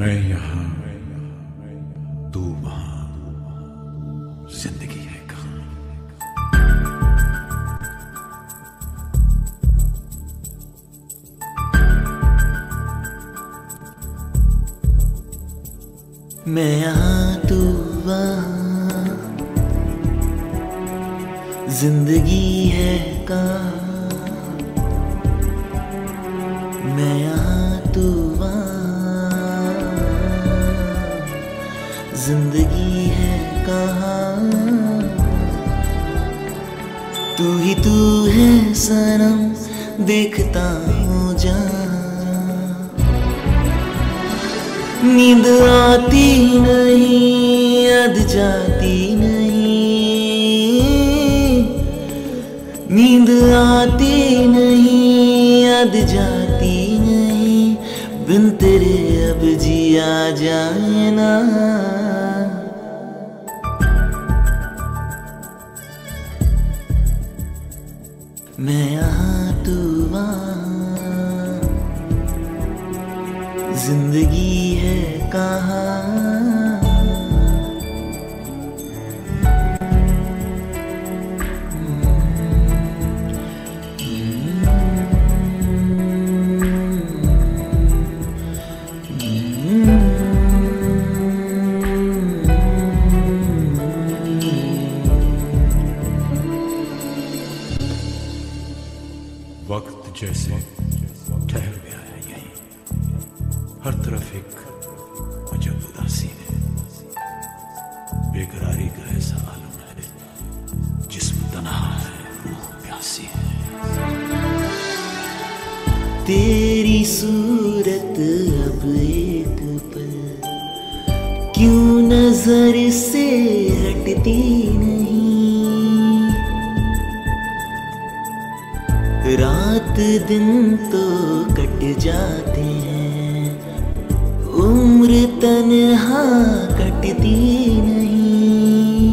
मैं यहां तू वहां, जिंदगी है कहां। मैं यहां तू वहां, जिंदगी है कहां। मैं यहां तू वहां, जिंदगी है कहां। तू ही तू है सनम, देखता हूँ जहां। नींद आती नहीं, याद जाती नहीं। नींद आती नहीं, याद जाती नहीं। बिन तेरे अब जिया जाए ना। मैं यहाँ तू वहाँ, जिंदगी है कहाँ। वक्त जैसे ठहर गया है यही, हर तरफ एक अजब उदासी है। बेकरारी का ऐसा आलम है, जिस्म तन्हा है, रूह प्यासी है। तेरी सूरत अब एक पल क्यों नजर से हटती नहीं। रात दिन तो कट जाते हैं, उम्र तन्हा कटती नहीं।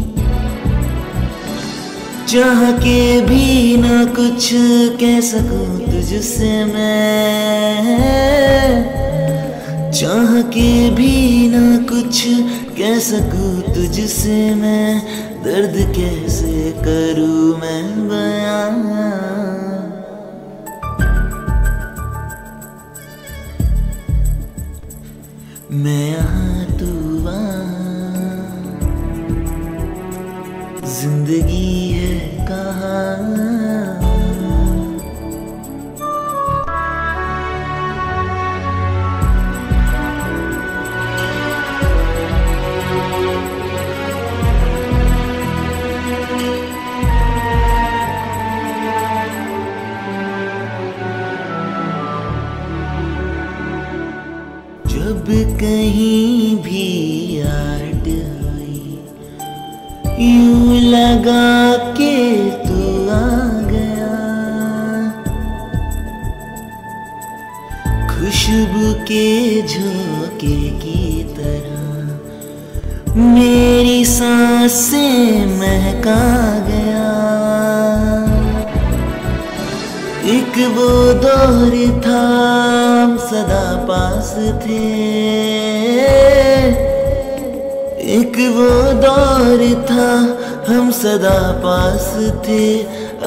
चाह के भी ना कुछ कह सकूं तुझसे मैं। चाह के भी ना कुछ कह सकूं तुझसे मैं। दर्द कैसे करूं मैं बयां। मैं यहाँ तू वहाँ, जिंदगी है कहाँ। जब कहीं भी याद आई, यूं लगा के तू आ गया। खुशबू के झोंके की तरह मेरी सांसें महका गया। एक वो दौर था हम सदा पास थे। एक वो दौर था हम सदा पास थे।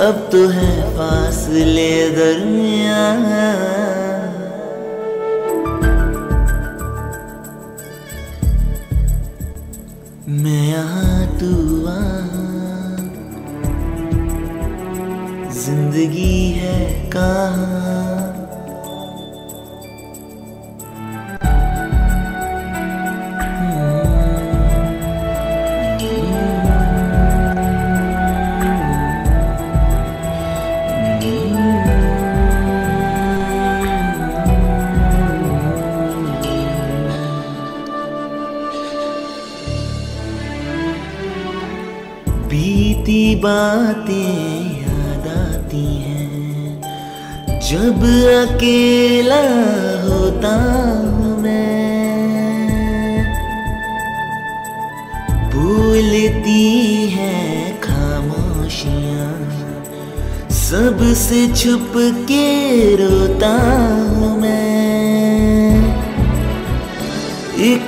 अब तो है फासले दरमियां। मैं यहाँ तू वहाँ, जिंदगी है कहाँ। बीती बातें हैं जब अकेला होता हूँ मैं। भूलती है खामोशियाँ, सबसे छुप के रोता हूँ मैं।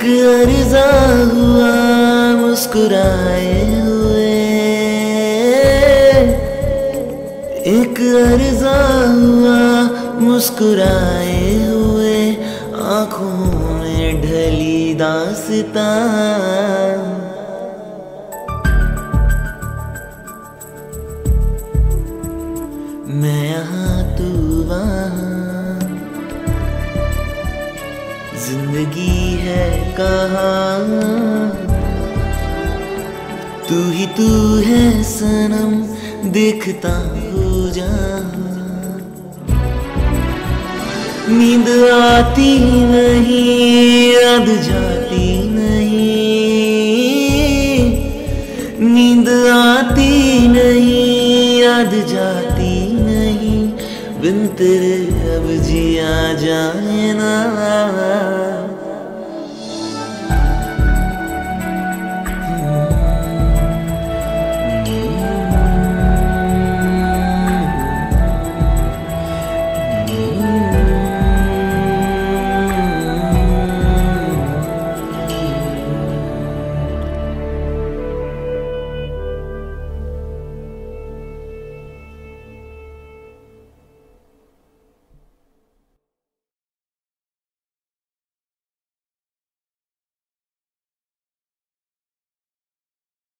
अर्ज़ा हुआ मुस्कुराए हुए, एक अर्ज़ा हुआ मुस्कुराए हुए, आँखों में ढली दास्ता। मैं यहाँ तू वहाँ, जिंदगी है कहाँ, तू ही तू है सनम देखता हो जा। नींद आती नहीं, याद जाती नहीं, नींद आती नहीं, याद जाती नहीं, बिन तेरे अब जिया जाए ना।